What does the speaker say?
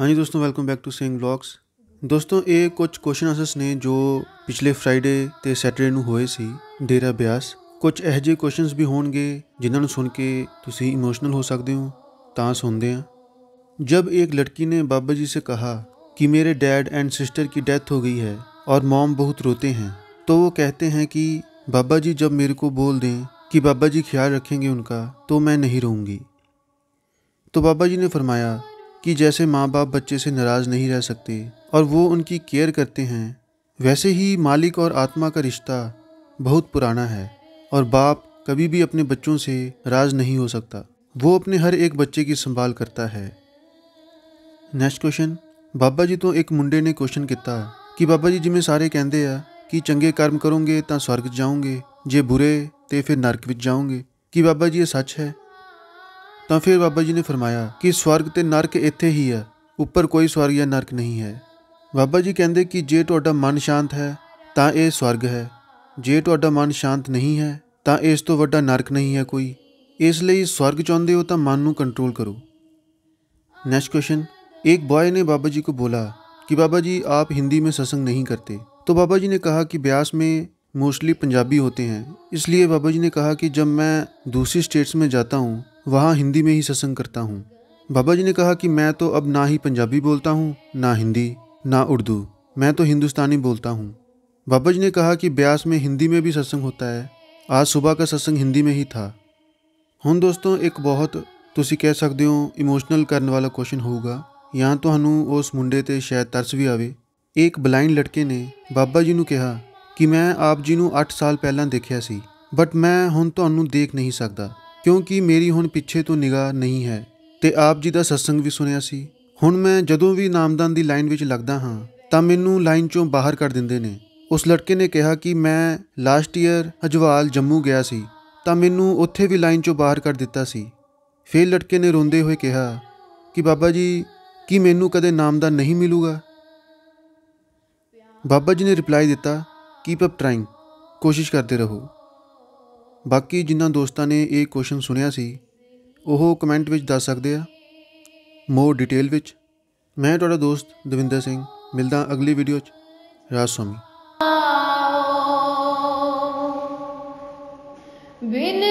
हाँ जी दोस्तों, welcome back to Singh blogs. दोस्तों ये कुछ क्वेश्चन आंसर्स ने जो पिछले फ्राइडे ते सैटरडे नू होए सी डेरा ब्यास। कुछ यह जे क्वेश्चन भी होंगे जिन्हां नू सुन के तुसी इमोशनल हो सकते हो, तां सुनदे हां। जब एक लड़की ने बाबा जी से कहा कि मेरे डैड एंड सिस्टर की डेथ हो गई है और मॉम बहुत रोते हैं, तो वो कहते हैं कि बाबा जी जब मेरे को बोल दें कि बाबा जी ख्याल रखेंगे उनका तो मैं नहीं रहूँगी। तो बाबा जी ने फरमाया कि जैसे माँ बाप बच्चे से नाराज़ नहीं रह सकते और वो उनकी केयर करते हैं, वैसे ही मालिक और आत्मा का रिश्ता बहुत पुराना है और बाप कभी भी अपने बच्चों से नाराज़ नहीं हो सकता। वो अपने हर एक बच्चे की संभाल करता है। नेक्स्ट क्वेश्चन, बाबा जी तो एक मुंडे ने क्वेश्चन किया कि बाबा जी जिमें सारे कहते हैं कि चंगे कर्म करोगे तो स्वर्ग जाओगे, जे बुरे तो फिर नरक विच जाओगे, कि बाबा जी ये सच है? तो फिर बाबा जी ने फरमाया कि स्वर्ग ते नरक इत्थे ही है, उपर कोई स्वर्ग या नरक नहीं है। बाबा जी कहते कि जे तुहाडा मन शांत है तो यह स्वर्ग है, जे तुहाडा मन शांत नहीं है तो इस तो वड्डा नरक नहीं है कोई। इसलिए स्वर्ग चाहते हो तो मन नू कंट्रोल करो। नेक्स्ट क्वेश्चन, एक बॉय ने बाबा जी को बोला कि बाबा जी आप हिंदी में सत्संग नहीं करते, तो बाबा जी ने कहा कि ब्यास में मोस्टली पंजाबी होते हैं, इसलिए बाबा जी ने कहा कि जब मैं दूसरी स्टेट्स में जाता हूँ वहाँ हिंदी में ही सत्संग करता हूँ। बाबा जी ने कहा कि मैं तो अब ना ही पंजाबी बोलता हूँ, ना हिंदी, ना उर्दू, मैं तो हिंदुस्तानी बोलता हूँ। बाबा जी ने कहा कि ब्यास में हिंदी में भी सत्संग होता है, आज सुबह का सत्संग हिंदी में ही था। हुण दोस्तों एक बहुत तुसी कह सकते हो इमोशनल करने वाला क्वेश्चन होगा, या तुहानूं उस मुंडे ते शायद तरस भी आवे। एक ब्लाइंड लड़के ने बाबा जी नूं कहा कि मैं आप जी नूं 8 साल पहला देखिया सी, बट मैं हुण तुहानूं देख नहीं सकदा क्योंकि मेरी हुण पिछे तो निगाह नहीं है, ते आप जी दा सत्संग भी सुनिया सी। हुण मैं जदों भी नामदान दी लाइन विच लगदा हाँ तां मैनूं लाइन चों बाहर कढ दिंदे ने। उस लड़के ने कहा कि मैं लास्ट ईयर हजवाल जम्मू गया सी तां मैनूं उत्थे भी लाइन चों बाहर कढ दित्ता सी। फिर लड़के ने रोंदे होए कहा कि बाबा जी की मैनूं कदे नामदान नहीं मिलूगा। बाबा जी ने रिप्लाई दिता, कीप अप ट्राइंग, कोशिश करते रहो। बाकी जिन्हां दोस्तां ने ये क्वेश्चन सुनिया सी ओह कमेंट विच दस सकदे आ मोर डिटेल विच। मैं तुहाडा दोस्त दविंदर सिंह, मिलदा अगली वीडियो च। राधा स्वामी।